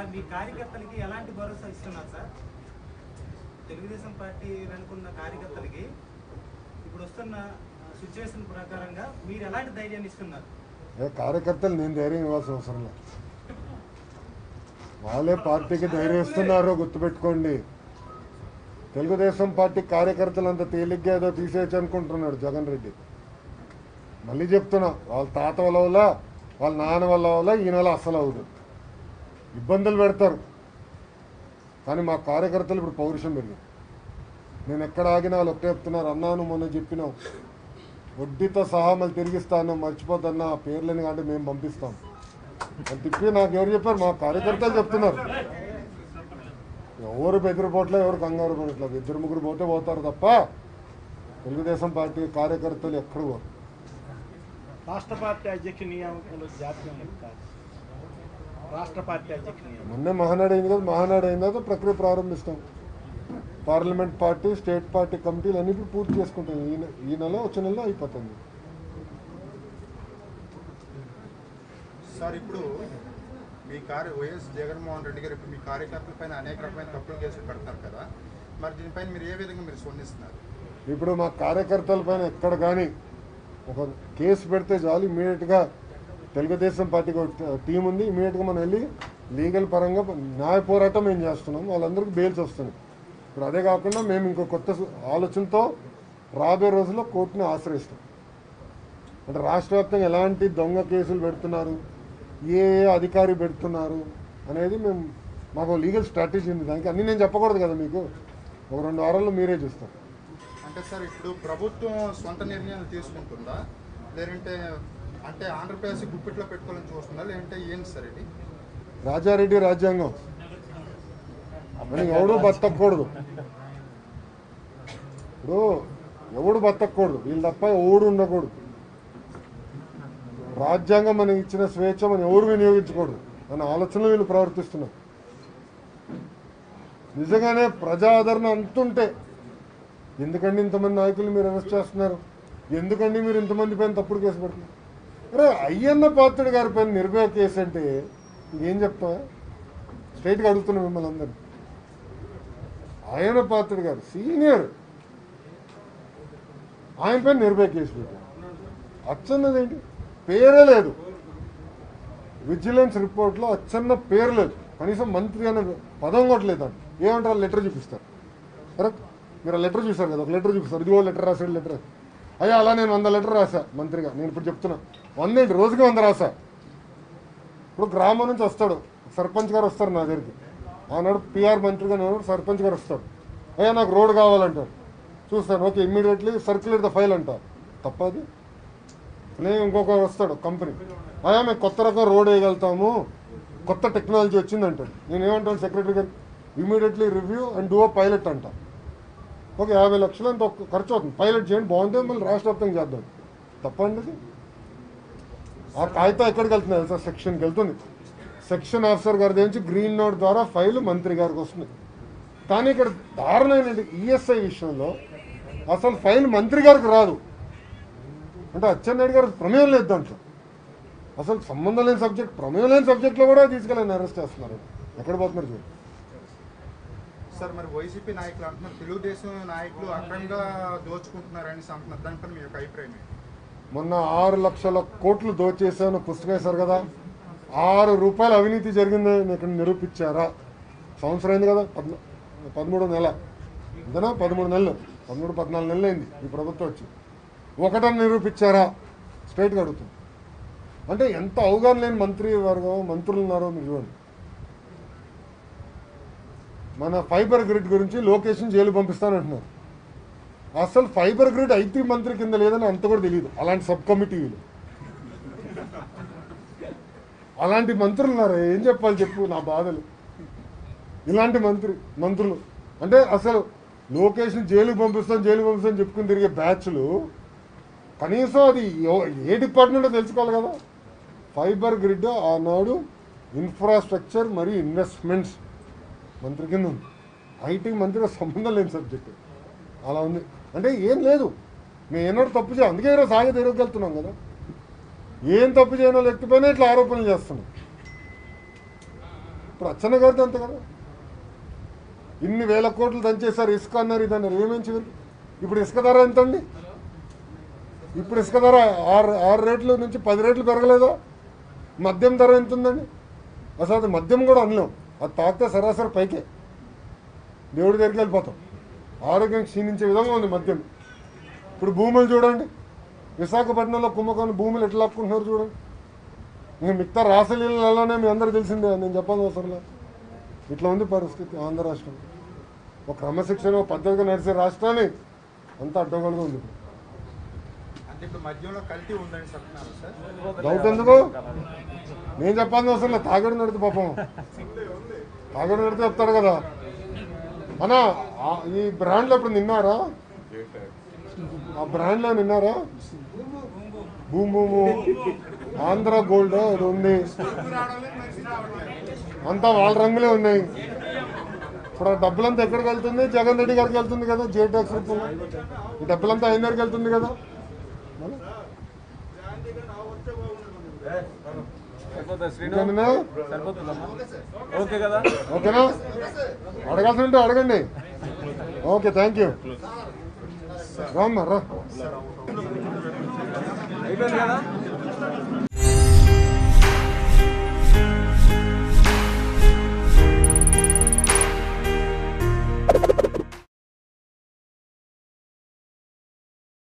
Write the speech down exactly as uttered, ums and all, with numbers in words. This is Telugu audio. సార్ మీ కార్యకర్తలకి ఎలాంటి భరోసా ఇస్తున్నారు సార్? తెలుగుదేశం పార్టీ అనుకున్న కార్యకర్తలకి ఇప్పుడు వస్తున్న సిచువేషన్ ప్రకారంగా మీరు ఎలాంటి ధైర్యం ఇస్తున్నారు? ఏ కార్యకర్తలు నేను ధైర్యం ఇవ్వాల్సిన అవసరం లేదు, వాళ్ళే పార్టీకి ధైర్యం ఇస్తున్నారో గుర్తుపెట్టుకోండి. తెలుగుదేశం పార్టీ కార్యకర్తలు అంత తేలిగ్గా ఏదో తీసేయచ్చు అనుకుంటున్నాడు జగన్ రెడ్డి. మళ్ళీ చెప్తున్నా, వాళ్ళ తాత వల్ల వల్ల వాళ్ళ నాన్న వల్ల వల్ల ఈయన వల్ల అస్సలు అవ్వదు, ఇబ్బందులు పెడతారు. కానీ మా కార్యకర్తలు ఇప్పుడు పౌరుషం పెరిగింది. నేను ఎక్కడ ఆగినా వాళ్ళు ఒక్క చెప్తున్నారు, అన్నాను మొన్న చెప్పినాం వడ్డీతో సహా మళ్ళీ తిరిగిస్తాను మర్చిపోద్దన్న పేర్లని కానీ మేము పంపిస్తాం అని తిప్పి నాకు ఎవరు చెప్పారు? మా కార్యకర్తలు చెప్తున్నారు. ఎవరు బెదిరిపోట్లే, ఎవరు కంగారు పోట్లే, ఇద్దరు ముగ్గురు పోతే పోతారు తప్ప తెలుగుదేశం పార్టీ కార్యకర్తలు ఎక్కడ పోరు. రాష్ట్ర పార్టీ అధ్యక్ష నియామకంలో జాప్యం కాదు, రాష్ట్ర పార్టీ అధ్యక్ష మొన్నే మహానాడు అయింది కదా, మహానాడు అయిన తర్వాత ప్రక్రియ ప్రారంభిస్తాం. పార్లమెంట్ పార్టీ స్టేట్ పార్టీ కమిటీలు అన్ని ఇప్పుడు పూర్తి చేసుకుంటాం. ఈ ఈ నెల వచ్చే నెలలో అయిపోతుంది సార్. ఇప్పుడు మీ కార్య వైఎస్ జగన్మోహన్ రెడ్డి గారు ఇప్పుడు మీ కార్యకర్తల పైన అనేక రకమైన తప్పులు కేసులు పెడతారు కదా, మరి దీనిపైన మీరు ఏ విధంగా మీరు స్పందిస్తున్నారు? ఇప్పుడు మా కార్యకర్తల పైన ఎక్కడ కానీ ఒక కేసు పెడితే చాలు, ఇమీడియట్గా తెలుగుదేశం పార్టీకి టీం ఉంది, ఇమీడియట్గా మనం వెళ్ళి లీగల్ పరంగా న్యాయ పోరాటం మేము చేస్తున్నాం, వాళ్ళందరికీ బెయిల్స్ వస్తున్నాయి. ఇప్పుడు అదే కాకుండా మేము ఇంకో కొత్త ఆలోచనతో రాబోయే రోజుల్లో కోర్టుని ఆశ్రయిస్తాం. అంటే రాష్ట్ర వ్యాప్తంగా ఎలాంటి దొంగ కేసులు పెడుతున్నారు, ఏ అధికారి పెడుతున్నారు అనేది మేము మాకు లీగల్ స్ట్రాటజీ ఉంది. దానికి అన్నీ నేను చెప్పకూడదు కదా, మీకు ఒక రెండు వారాల్లో మీరే చూస్తారు. అంటే సార్ ఇప్పుడు ప్రభుత్వం సొంత నిర్ణయాలు తీసుకుంటుందా, లేదంటే అంటే ఆంధ్రప్రదేశ్ గుప్పిట్లో పెట్టుకోవాలని చూస్తుందా, లేదంటే ఏంటి సార్ ఇది? రాజారెడ్డి రాజ్యాంగం, ఎవడు బతకూడదు, ఇప్పుడు ఎవడు బతకూడదు, వీళ్ళు తప్ప ఎవడు ఉండకూడదు. రాజ్యాంగం మనం ఇచ్చిన స్వేచ్ఛ మనం ఎవరు వినియోగించకూడదు అనే ఆలోచనలు వీళ్ళు ప్రవర్తిస్తున్నారు. నిజంగానే ప్రజాదరణ అంటుంటే ఎందుకండి ఇంతమంది నాయకులు మీరు అరెస్ట్ చేస్తున్నారు, ఎందుకండి మీరు ఇంతమంది పైన తప్పుడు కేసు పెడుతున్నారు? అరే అయ్యన్న పాత్రుడు గారి పైన నిర్భయ కేసు అంటే ఏం చెప్తా, స్ట్రైట్గా అడుగుతున్నాం మిమ్మల్ని అందరినీ. అయ్యన్న పాత్రుడు గారు సీనియర్, ఆయన పైన నిర్భయ కేసు పెట్టారు, అచ్చన్నదేంటి పేరే లేదు విజిలెన్స్ రిపోర్ట్లో, అచ్చన్న పేరు లేదు, కనీసం మంత్రి అనే పదం కొట్టలేదు. అంటే ఏమంటారు? లెటర్ చూపిస్తారు. అరే మీరు ఆ లెటర్ చూసారు కదా, ఒక లెటర్ చూపిస్తారు, ఇదిగో లెటర్ రాశాడు, లెటర్ అయ్యా అలా నేను వంద లెటర్ రాసా మంత్రిగా. నేను ఇప్పుడు చెప్తున్నా వంద రోజుకి వంద రాసా. ఇప్పుడు గ్రామం నుంచి వస్తాడు సర్పంచ్ గారు, వస్తారు నా దగ్గరికి, ఆనాడు పిఆర్ మంత్రిగా నేను సర్పంచ్ గారు వస్తాడు, అయ్యా నాకు రోడ్ కావాలంటారు, చూస్తాను okay immediately circulate the file అంటారు, తప్పది. నేను ఇంకొక వస్తాడు కంపెనీ, అయ్యా మేము కొత్త రకం రోడ్ వేయగలుగుతాము, కొత్త టెక్నాలజీ వచ్చిందంటాడు, నేను ఏమంటాను సెక్రటరీ గారు immediately review and do pilot అంటాను. ఓకే యాభై లక్షలు అంత ఖర్చు అవుతుంది, పైలట్ చేయండి బాగుంటుంది, మళ్ళీ రాష్ట్ర వ్యాప్తంగా చేద్దాం, తప్పండి. ఆ కాగితం ఎక్కడికి వెళ్తున్నాయి సార్? సెక్షన్కి వెళ్తుంది. సెక్షన్ ఆఫీసర్ గారి దగ్గర నుంచి గ్రీన్ నోట్ ద్వారా ఫైల్ మంత్రి గారికి వస్తుంది. కానీ ఇక్కడ దారుణమైన ఈఎస్ఐ విషయంలో అసలు ఫైల్ మంత్రి గారికి రాదు, అంటే అచ్చెన్నాయుడు గారు ప్రమేయం లేదు దాంట్లో, అసలు సంబంధం లేని సబ్జెక్ట్, ప్రమేయం లేని సబ్జెక్ట్లో కూడా తీసుకెళ్ళని అరెస్ట్ చేస్తున్నారు. ఎక్కడ పోతున్నారు చూడండి సార్. మరి వైసీపీ నాయకులు అంటున్నారు తెలుగుదేశం నాయకులు అక్రమంగా దోచుకుంటున్నారని అంటున్నారు, దానిపైన మీ యొక్క అభిప్రాయం? మొన్న ఆరు లక్షల కోట్లు దోచేసాను పుస్తకం వేశారు కదా, ఆరు రూపాయల అవినీతి జరిగిందని ఇక్కడ నిరూపించారా? సంవత్సరం అయింది కదా, పద్ పదమూడు నెల అంతేనా, పదమూడు నెలలు పదమూడు పద్నాలుగు నెలలు అయింది ఈ ప్రభుత్వం వచ్చి, ఒకటని నిరూపించారా? స్ట్రైట్గా అడుగుతుంది. అంటే ఎంత అవగాహన లేని మంత్రి వర్గం మంత్రులు ఉన్నారో మీరు చూడండి. మన ఫైబర్ గ్రిడ్ గురించి లోకేషన్ జైలు పంపిస్తానంటున్నారు, అసలు ఫైబర్ గ్రిడ్ ఐటీ మంత్రి కింద లేదని అంత కూడా తెలియదు. అలాంటి సబ్ కమిటీలు, అలాంటి మంత్రులు ఉన్నారు, ఏం చెప్పాలి చెప్పు నా బాధలు. ఇలాంటి మంత్రి మంత్రులు అంటే అసలు లోకేషన్ జైలుకి పంపిస్తాను జైలుకి పంపిస్తాను చెప్పుకుని తిరిగే బ్యాచ్లు, కనీసం అది ఏ డిపార్ట్మెంటో తెలుసుకోవాలి కదా. ఫైబర్ గ్రిడ్ ఆనాడు ఇన్ఫ్రాస్ట్రక్చర్ మరియు ఇన్వెస్ట్మెంట్స్ మంత్రి కింద ఉంది, ఐటీ మంత్రితో సంబంధం లేని సబ్జెక్టు అలా ఉంది. అంటే ఏం లేదు, మేము ఏనాడు తప్పు చేయం, అందుకే ఈరోజు సాగే తిరగలుగుతున్నాం కదా, ఏం తప్పు చేయనో లేకపోయినా ఇట్లా ఆరోపణలు చేస్తున్నాం. అచ్చన్న గారిది అంతే కదా ఇన్ని వేల కోట్లు దంచేసారు ఇసుక అన్నారు ఇదన్న రేమించి ఇప్పుడు ఇసుక ధర ఎంత అండి ఇప్పుడు ఇసుక ధర ఆరు రేట్ల నుంచి పది రేట్లు పెరగలేదా మద్యం ధర ఎంత ఉందండి అసలు అది మద్యం కూడా అనలేం అది తాకితే సరాసరి పైకే దేవుడి దగ్గరికి వెళ్ళిపోతాం ఆరోగ్యం క్షీణించే విధంగా ఉంది మద్యం ఇప్పుడు భూములు చూడండి విశాఖపట్నంలో కుంభకోణం భూములు ఎట్లా లాక్కుంటున్నారు చూడండి ఇంకా మిగతా రాసలీలలోనే మీ అందరూ తెలిసిందే నేను చెప్పాను అవసరంలో ఇట్లా ఉంది పరిస్థితి ఆంధ్ర రాష్ట్రం ఒక క్రమశిక్షణ పద్ధతిగా నడిచే రాష్ట్రాన్ని అంత అడ్డగోలుగా ఉంది డౌట్ ఎందుకు నేను చెప్పాను అవసరంలో తాగడం నడితే పాపం తాగడం నడితే చెప్తాడు కదా అన్న ఈ బ్రాండ్లో ఇప్పుడు నిన్నారా ఆ బ్రాండ్లో నిన్నారా భూమ్ భూము ఆంధ్ర గోల్డ్ అది ఉంది అంతా వాళ్ళ రంగులే ఉన్నాయి ఇప్పుడు ఆ డబ్బులంతా ఎక్కడికి వెళ్తుంది జగన్ రెడ్డి గారికి వెళ్తుంది కదా జే ట్యాక్స్ రూపంలో ఈ డబ్బులంతా ఆయన దగ్గరికి వెళ్తుంది కదా ఓకేనా అడగాల్సి ఉంటే అడగండి ఓకే థ్యాంక్ యూ రామ్మా రా అయిపోయింది కదా